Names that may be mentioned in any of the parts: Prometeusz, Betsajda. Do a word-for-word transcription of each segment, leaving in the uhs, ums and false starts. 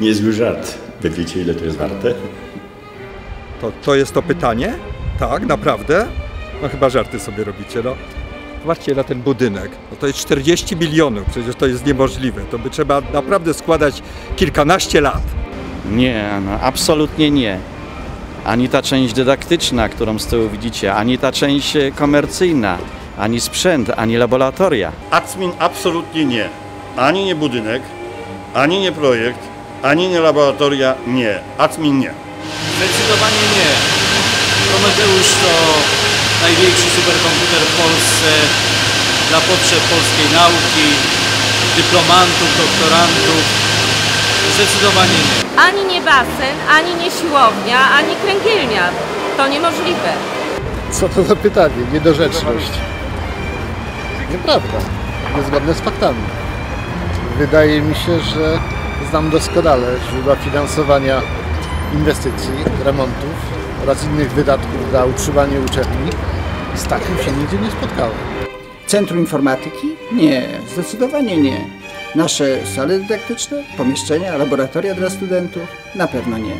niezły żart. Wy wiecie, ile to jest warte? To, to jest to pytanie? Tak, naprawdę? No chyba żarty sobie robicie, no. Patrzcie na ten budynek, no to jest czterdzieści milionów, przecież to jest niemożliwe. To by trzeba naprawdę składać kilkanaście lat. Nie, no absolutnie nie. Ani ta część dydaktyczna, którą z tyłu widzicie, ani ta część komercyjna, ani sprzęt, ani laboratoria. Acmin absolutnie nie. Ani nie budynek, ani nie projekt, ani nie laboratoria, nie. Acmin nie. Zdecydowanie nie. Prometeusz to największy superkomputer w Polsce dla potrzeb polskiej nauki, dyplomantów, doktorantów. Zdecydowanie nie. Ani nie basen, ani nie siłownia, ani kręgielnia. To niemożliwe. Co to za pytanie? Niedorzeczność. Nieprawda. Niezgodne z faktami. Wydaje mi się, że znam doskonale źródła finansowania inwestycji, remontów oraz innych wydatków dla utrzymania uczelni. Z takim się nigdzie nie spotkałem. Centrum Informatyki? Nie, zdecydowanie nie. Nasze sale dydaktyczne, pomieszczenia, laboratoria dla studentów? Na pewno nie.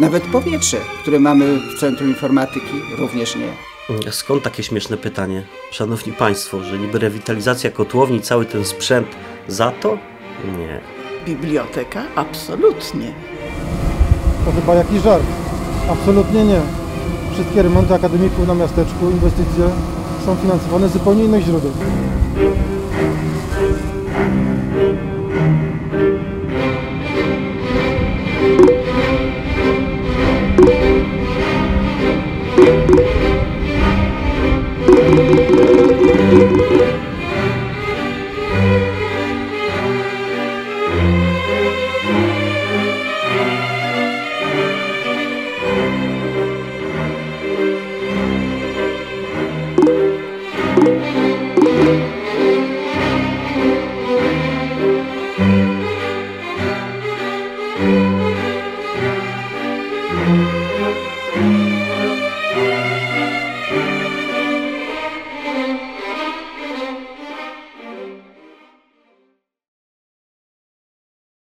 Nawet powietrze, które mamy w Centrum Informatyki? Również nie. Skąd takie śmieszne pytanie? Szanowni Państwo, że niby rewitalizacja kotłowni, cały ten sprzęt za to? Nie. Biblioteka? Absolutnie. To chyba jakiś żart. Absolutnie nie. Wszystkie remonty akademików na miasteczku, inwestycje są finansowane z zupełnie innych źródeł.